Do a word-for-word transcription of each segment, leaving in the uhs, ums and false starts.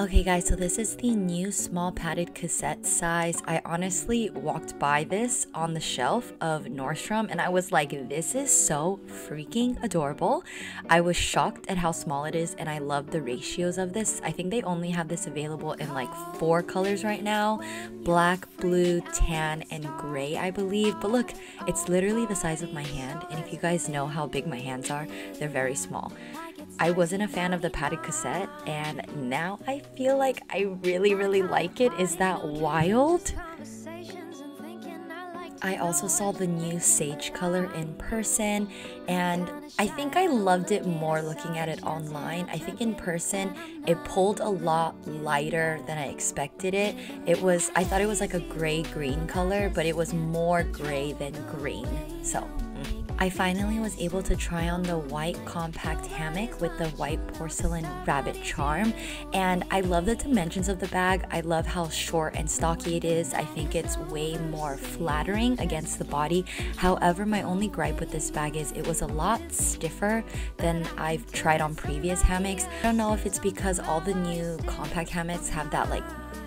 Okay guys, so this is the new small padded cassette size. I honestly walked by this on the shelf of Nordstrom and I was like, this is so freaking adorable. I was shocked at how small it is and I love the ratios of this. I think they only have this available in like four colors right now. Black, blue, tan, and gray, I believe. But look, it's literally the size of my hand. And if you guys know how big my hands are, they're very small. I wasn't a fan of the padded cassette and now I feel like I really really like it. Is that wild? I also saw the new sage color in person and I think I loved it more looking at it online. I think in person it pulled a lot lighter than I expected it. It was, I thought it was like a gray green color, but it was more gray than green. So I finally was able to try on the white compact hammock with the white porcelain rabbit charm, and I love the dimensions of the bag. I love how short and stocky it is. I think it's way more flattering against the body. However, my only gripe with this bag is it was a lot stiffer than I've tried on previous hammocks. I don't know if it's because all the new compact hammocks have that like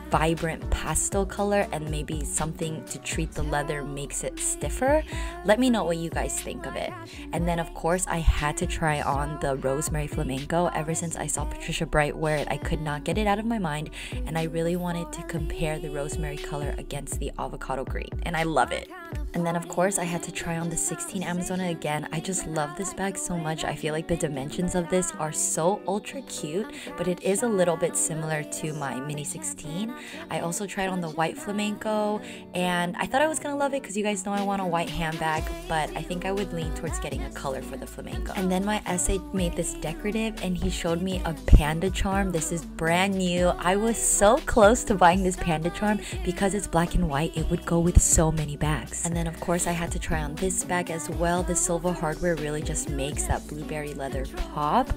vibrant pastel color and maybe something to treat the leather makes it stiffer. Let me know what you guys think of it. And then of course I had to try on the rosemary flamenco. Ever since I saw Patricia Bright wear it, I could not get it out of my mind and I really wanted to compare the rosemary color against the avocado green and I love it. And then of course I had to try on the sixteen Amazona again. I just love this bag so much. I feel like the dimensions of this are so ultra cute, but it is a little bit similar to my mini sixteen. I also tried on the white flamenco and I thought I was gonna love it because you guys know I want a white handbag, but I think I would lean towards getting a color for the flamenco. And then my essay made this decorative and he showed me a panda charm. This is brand new. I was so close to buying this panda charm because it's black and white. It would go with so many bags. And then of course I had to try on this bag as well. The silver hardware really just makes that blueberry leather pop.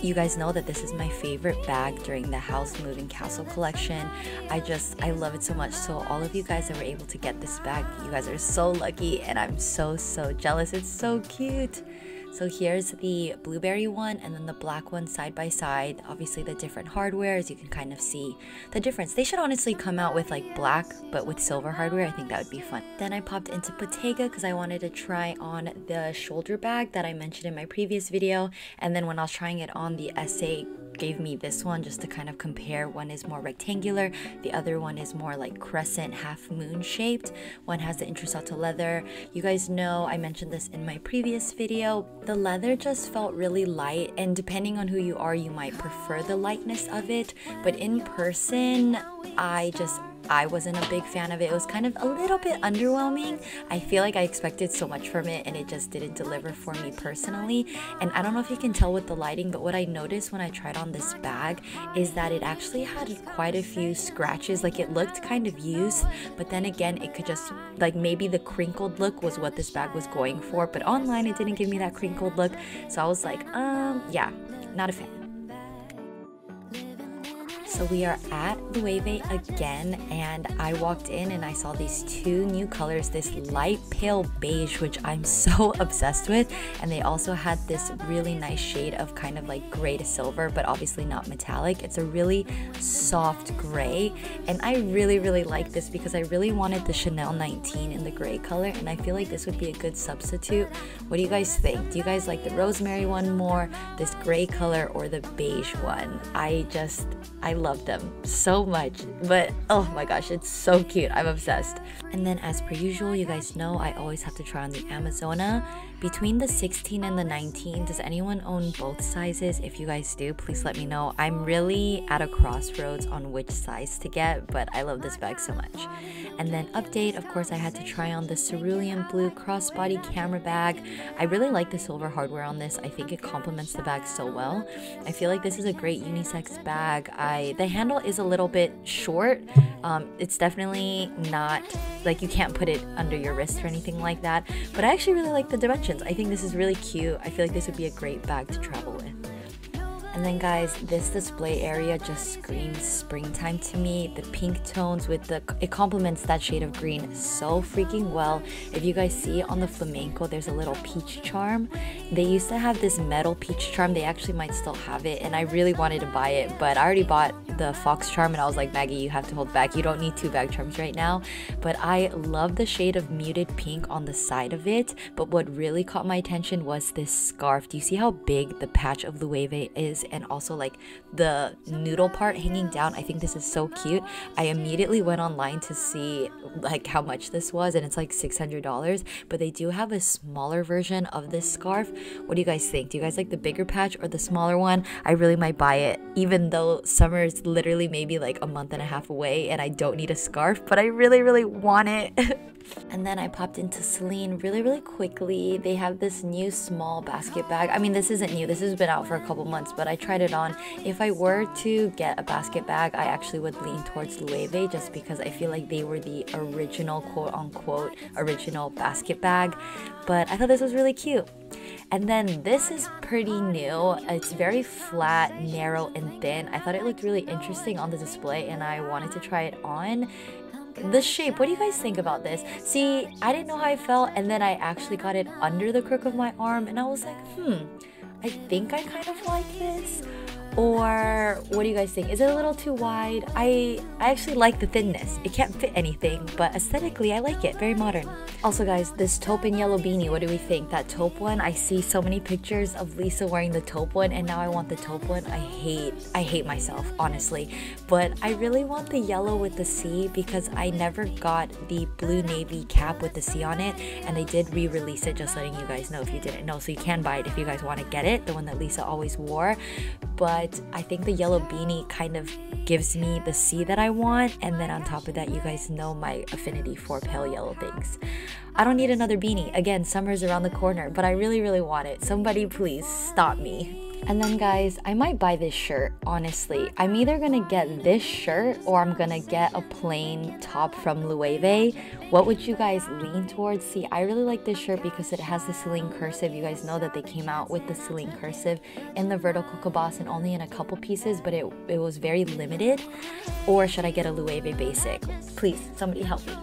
You guys know that this is my favorite bag during the Howl's Moving Castle collection. I just, I love it so much. So all of you guys that were able to get this bag, you guys are so lucky and I'm so, so jealous. It's so cute. So here's the blueberry one and then the black one side by side. Obviously the different hardwares, you can kind of see the difference. They should honestly come out with like black, but with silver hardware. I think that would be fun. Then I popped into Bottega because I wanted to try on the shoulder bag that I mentioned in my previous video. And then when I was trying it on, the essay gave me this one just to kind of compare. One is more rectangular, the other one is more like crescent half moon shaped. One has the intrusato leather. You guys know I mentioned this in my previous video. The leather just felt really light, and depending on who you are, you might prefer the lightness of it, but in person, I just, I wasn't a big fan of it. It was kind of a little bit underwhelming. I feel like I expected so much from it, and it just didn't deliver for me personally. And I don't know if you can tell with the lighting, but what I noticed when I tried on this bag is that it actually had quite a few scratches. Like, it looked kind of used, but then again, it could just, like, maybe the crinkled look was what this bag was going for, but online, it didn't give me that crinkled look, so I was like, um yeah, not a fan. So we are at Loewe again, and I walked in and I saw these two new colors, this light pale beige, which I'm so obsessed with, and they also had this really nice shade of kind of like gray to silver, but obviously not metallic. It's a really soft gray, and I really really like this because I really wanted the Chanel nineteen in the gray color, and I feel like this would be a good substitute. What do you guys think? Do you guys like the rosemary one more, this gray color, or the beige one? I just, I love Love them so much, but oh my gosh, it's so cute. I'm obsessed. And then as per usual, you guys know I always have to try on the Amazona. Between the sixteen and the nineteen, does anyone own both sizes? If you guys do, please let me know. I'm really at a crossroads on which size to get, but I love this bag so much. And then update, of course I had to try on the cerulean blue crossbody camera bag. I really like the silver hardware on this. I think it complements the bag so well. I feel like this is a great unisex bag. I The handle is a little bit short. Um, it's definitely not, like, you can't put it under your wrist or anything like that. But I actually really like the dimensions. I think this is really cute. I feel like this would be a great bag to travel with. And then guys, this display area just screams springtime to me. The pink tones with the, it complements that shade of green so freaking well. If you guys see on the flamenco, there's a little peach charm. They used to have this metal peach charm. They actually might still have it, and I really wanted to buy it, but I already bought the fox charm and I was like, Maggie, you have to hold back. You don't need two bag charms right now. But I love the shade of muted pink on the side of it. But what really caught my attention was this scarf. Do you see how big the patch of Loewe is, and also like the noodle part hanging down? I think this is so cute. I immediately went online to see like how much this was, and it's like six hundred dollars, but they do have a smaller version of this scarf. What do you guys think? Do you guys like the bigger patch or the smaller one? I really might buy it, even though summer is literally maybe like a month and a half away and I don't need a scarf, but I really really want it. And then I popped into Celine really really quickly. They have this new small basket bag. I mean, this isn't new, this has been out for a couple months, but I tried it on. If I were to get a basket bag, I actually would lean towards Loewe, just because I feel like they were the original, quote unquote original basket bag. But I thought this was really cute. And then this is pretty new. It's very flat, narrow, and thin. I thought it looked really interesting on the display and I wanted to try it on. The shape, what do you guys think about this? See, I didn't know how I felt, and then I actually got it under the crook of my arm and I was like, hmm, I think I kind of like this. Or what do you guys think? Is it a little too wide? I, I actually like the thinness. It can't fit anything, but aesthetically I like it. Very modern. Also guys, this taupe and yellow beanie, what do we think? That taupe one, I see so many pictures of Lisa wearing the taupe one, and now I want the taupe one. I hate, I hate myself, honestly. But I really want the yellow with the C, because I never got the blue navy cap with the C on it, and they did re-release it, just letting you guys know if you didn't know. So you can buy it if you guys want to get it, the one that Lisa always wore. But But I think the yellow beanie kind of gives me the C that I want, and then on top of that, you guys know my affinity for pale yellow things. I don't need another beanie. Again, summer's around the corner, but I really really want it. Somebody please stop me. And then guys, I might buy this shirt, honestly. I'm either gonna get this shirt or I'm gonna get a plain top from Loewe. What would you guys lean towards? See, I really like this shirt because it has the Celine cursive. You guys know that they came out with the Celine cursive in the vertical cabas and only in a couple pieces, but it, it was very limited. Or should I get a Loewe basic? Please, somebody help me.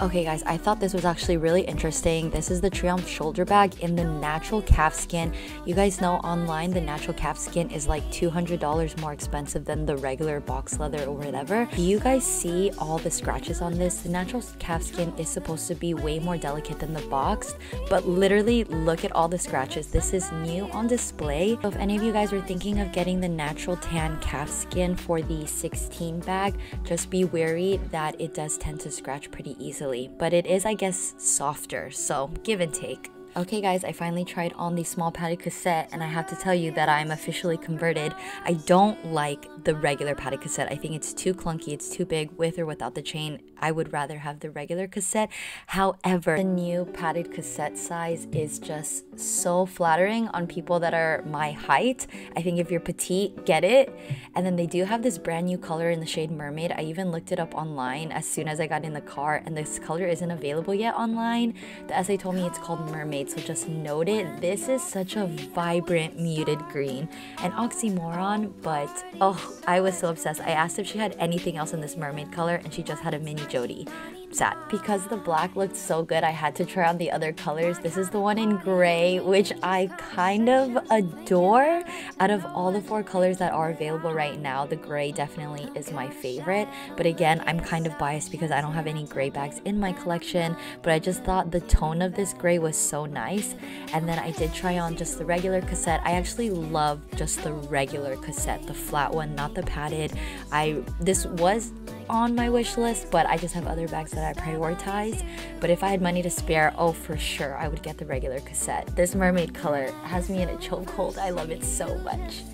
Okay guys, I thought this was actually really interesting. This is the Triumph shoulder bag in the natural calf skin. You guys know online the natural calf skin is like two hundred dollars more expensive than the regular box leather or whatever. Do you guys see all the scratches on this? The natural calf skin is supposed to be way more delicate than the box, but literally look at all the scratches. This is new on display. So if any of you guys are thinking of getting the natural tan calf skin for the sixteen bag, just be wary that it does tend to scratch pretty easily. But it is, I guess, softer, so give and take. Okay guys, I finally tried on the small padded cassette, and I have to tell you that I'm officially converted. I don't like the regular padded cassette. I think it's too clunky, it's too big with or without the chain. I would rather have the regular cassette. However, the new padded cassette size is just so flattering on people that are my height. I think if you're petite, get it. And then they do have this brand new color in the shade Mermaid. I even looked it up online as soon as I got in the car, and this color isn't available yet online. The essay told me it's called Mermaid, so just note it. This is such a vibrant muted green. An oxymoron, but oh, I was so obsessed. I asked if she had anything else in this mermaid color, and she just had a mini Jodie. Sad. Because the black looked so good, I had to try on the other colors. This is the one in gray, which I kind of adore. Out of all the four colors that are available right now, the gray definitely is my favorite. But again, I'm kind of biased because I don't have any gray bags in my collection, but I just thought the tone of this gray was so nice. And then I did try on just the regular cassette. I actually love just the regular cassette, the flat one, not the padded. I this was on my wish list, but I just have other bags that I prioritize. But if I had money to spare, oh for sure I would get the regular cassette. This mermaid color has me in a chokehold. I love it so much.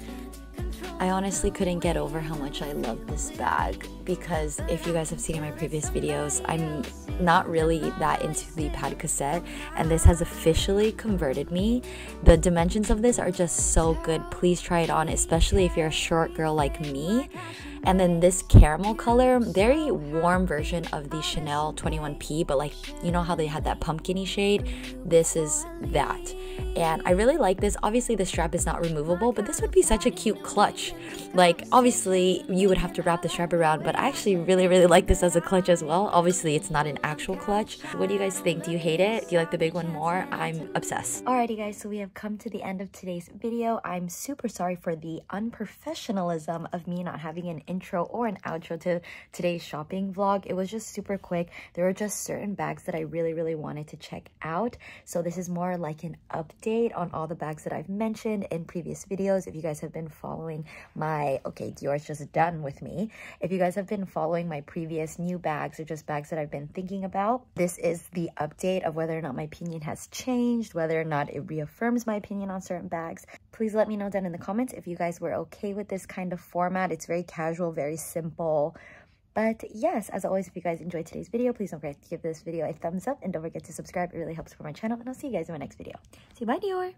I honestly couldn't get over how much I love this bag, because if you guys have seen in my previous videos, I'm not really that into the pad cassette, and this has officially converted me. The dimensions of this are just so good. Please try it on, especially if you're a short girl like me. And then this caramel color, very warm version of the Chanel twenty-one P, but like, you know how they had that pumpkin-y shade? This is that. And I really like this. Obviously the strap is not removable, but this would be such a cute clutch. Like, obviously you would have to wrap the strap around, but I actually really, really like this as a clutch as well. Obviously it's not an actual clutch. What do you guys think? Do you hate it? Do you like the big one more? I'm obsessed. Alrighty guys, so we have come to the end of today's video. I'm super sorry for the unprofessionalism of me not having an intro or an outro to today's shopping vlog. It was just super quick. There were just certain bags that I really, really wanted to check out. So this is more like an update on all the bags that I've mentioned in previous videos. If you guys have been following my, okay, Dior's just done with me. If you guys have been following my previous new bags or just bags that I've been thinking about, this is the update of whether or not my opinion has changed, whether or not it reaffirms my opinion on certain bags. Please let me know down in the comments if you guys were okay with this kind of format. It's very casual, very simple. But yes, as always, if you guys enjoyed today's video, please don't forget to give this video a thumbs up and don't forget to subscribe. It really helps support my channel, and I'll see you guys in my next video. See you, bye Dior!